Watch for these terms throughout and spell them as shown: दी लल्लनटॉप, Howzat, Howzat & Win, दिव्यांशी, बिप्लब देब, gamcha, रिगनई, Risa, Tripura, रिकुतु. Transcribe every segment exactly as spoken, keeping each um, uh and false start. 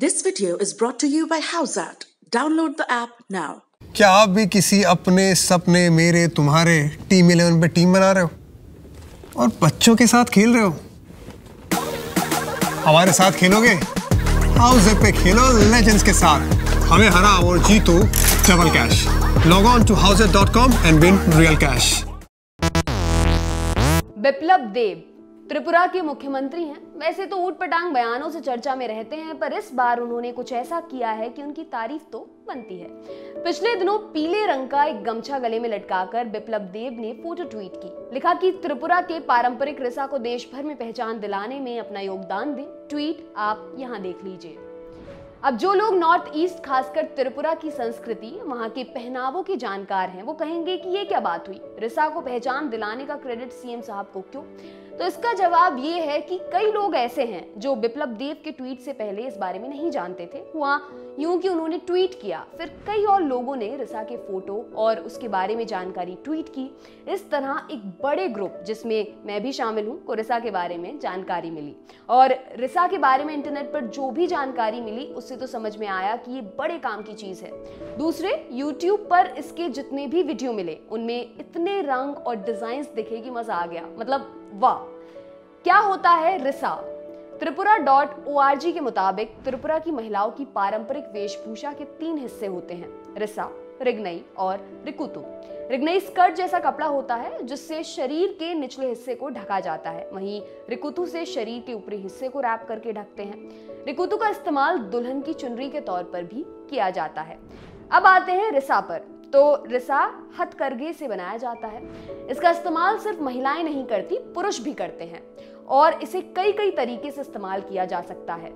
This video is brought to you by Howzat. Download the app now. क्या आप भी किसी अपने सपने मेरे तुम्हारे टीम इलेवन पे टीम बना रहे हो और बच्चों के साथ खेल रहे हो? हमारे साथ खेलोगे? हाउज़ेट पे खेलो लेजेंड्स के साथ, हमें हरा और जीतो double cash. Log on to Howzat dot com and win real cash. बिप्लब देब Tripura के मुख्यमंत्री हैं। वैसे तो ऊटपटांग बयानों से चर्चा में रहते हैं, पर इस बार उन्होंने कुछ ऐसा किया है कि उनकी तारीफ तो बनती है। पिछले दिनों पीले रंग का एक गमछा गले में लटकाकर बिप्लब देब ने फोटो ट्वीट की। लिखा कि त्रिपुरा के पारंपरिक रिसा को देश भर में पहचान दिलाने में अपना योगदान दें। ट्वीट आप यहाँ देख लीजिए। अब जो लोग नॉर्थ ईस्ट खासकर त्रिपुरा की संस्कृति, वहाँ के पहनावों के जानकार हैं, वो कहेंगे कि ये क्या बात हुई, रिसा को पहचान दिलाने का क्रेडिट सीएम साहब को क्यों? तो इसका जवाब ये है कि कई लोग ऐसे हैं जो बिप्लब देब के ट्वीट से पहले इस बारे में नहीं जानते थे। हुआ यूं कि उन्होंने ट्वीट किया, फिर कई और लोगों ने रिसा के फोटो और उसके बारे में जानकारी ट्वीट की। इस तरह एक बड़े ग्रुप, जिसमें मैं भी शामिल हूं, को रिसा के बारे में जानकारी मिली। और रिसा के बारे में इंटरनेट पर जो भी जानकारी मिली उससे तो समझ में आया कि ये बड़े काम की चीज़ है। दूसरे, यूट्यूब पर इसके जितने भी वीडियो मिले उनमें इतने रंग और डिजाइन दिखे कि मजा आ गया। मतलब वाह! क्या होता है रिसा? Tripura dot O R G के मुताबिक त्रिपुरा की महिलाओं की पारंपरिक वेशभूषा के तीन हिस्से होते हैं, रिसा, रिगनई और रिकुतु। रिगनई स्कर्ट जैसा कपड़ा होता है जिससे शरीर के निचले हिस्से को ढका जाता है, वहीं रिकुतु से शरीर के ऊपरी हिस्से को रैप करके ढकते हैं। रिकुतु का इस्तेमाल दुल्हन की चुनरी के तौर पर भी किया जाता है। अब आते हैं रिसा पर। तो रिसा हथकरघे से बनाया जाता है। इसका इस्तेमाल सिर्फ महिलाएं नहीं करती, पुरुष भी करते हैं और इसे कई कई तरीके से इस्तेमाल किया जा सकता है।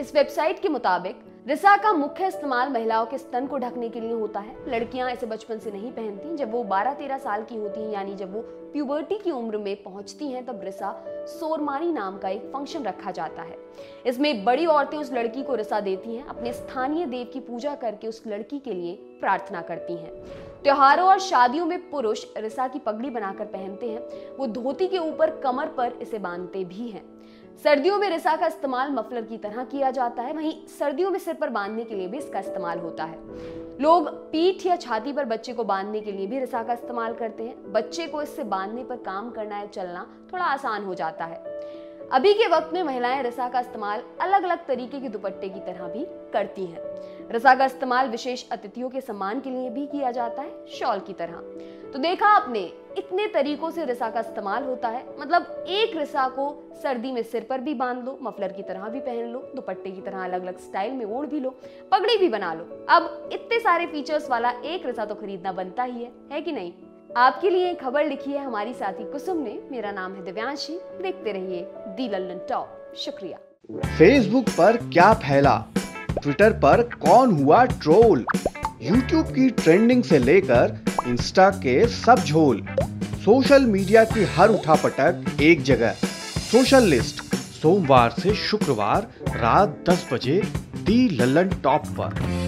इस वेबसाइट के मुताबिक रिसा का मुख्य इस्तेमाल महिलाओं के स्तन को ढकने के लिए होता है। लड़कियां इसे बचपन से नहीं पहनती, जब वो बारह तेरह साल की होती हैं, यानी जब वो प्यूबर्टी की उम्र में पहुंचती हैं, तब रिसा सोरमारी नाम का एक फंक्शन रखा जाता है। इसमें बड़ी औरतें उस लड़की को रिसा देती हैं, अपने स्थानीय देव की पूजा करके उस लड़की के लिए प्रार्थना करती हैं। त्योहारों और शादियों में पुरुष रिसा की पगड़ी बनाकर पहनते हैं, वो धोती के ऊपर कमर पर इसे बांधते भी हैं। सर्दियों में रिसा का इस्तेमाल मफलर की तरह किया जाता है, वहीं सर्दियों में सिर पर बांधने के लिए भी इसका इस्तेमाल होता है। लोग पीठ या छाती पर बच्चे को बांधने के लिए भी रिसा का इस्तेमाल करते हैं। बच्चे को इससे बांधने पर काम करना या चलना थोड़ा आसान हो जाता है। अभी के वक्त में महिलाएं रिसा का इस्तेमाल अलग अलग तरीके के दुपट्टे की तरह भी करती हैं। रिसा का इस्तेमाल विशेष अतिथियों के सम्मान के लिए भी किया जाता है, शॉल की तरह। तो देखा आपने, इतने तरीकों से रिसा का इस्तेमाल होता है। मतलब एक रिसा को सर्दी में सिर पर भी बांध लो, मफलर की तरह भी पहन लो, दुपट्टे की तरह अलग अलग स्टाइल में ओढ़ भी लो, पगड़ी भी बना लो। अब इतने सारे फीचर्स वाला एक रिसा तो खरीदना बनता ही है, है कि नहीं? आपके लिए खबर लिखी है हमारी साथी कुसुम ने। मेरा नाम है दिव्यांशी। देखते रहिए दी लल्लनटॉप। शुक्रिया। फेसबुक पर क्या फैला, ट्विटर पर कौन हुआ ट्रोल, यूट्यूब की ट्रेंडिंग से लेकर इंस्टा के सब झोल, सोशल मीडिया की हर उठापटक एक जगह। सोशल लिस्ट सोमवार से शुक्रवार रात दस बजे दी लल्लनटॉप पर।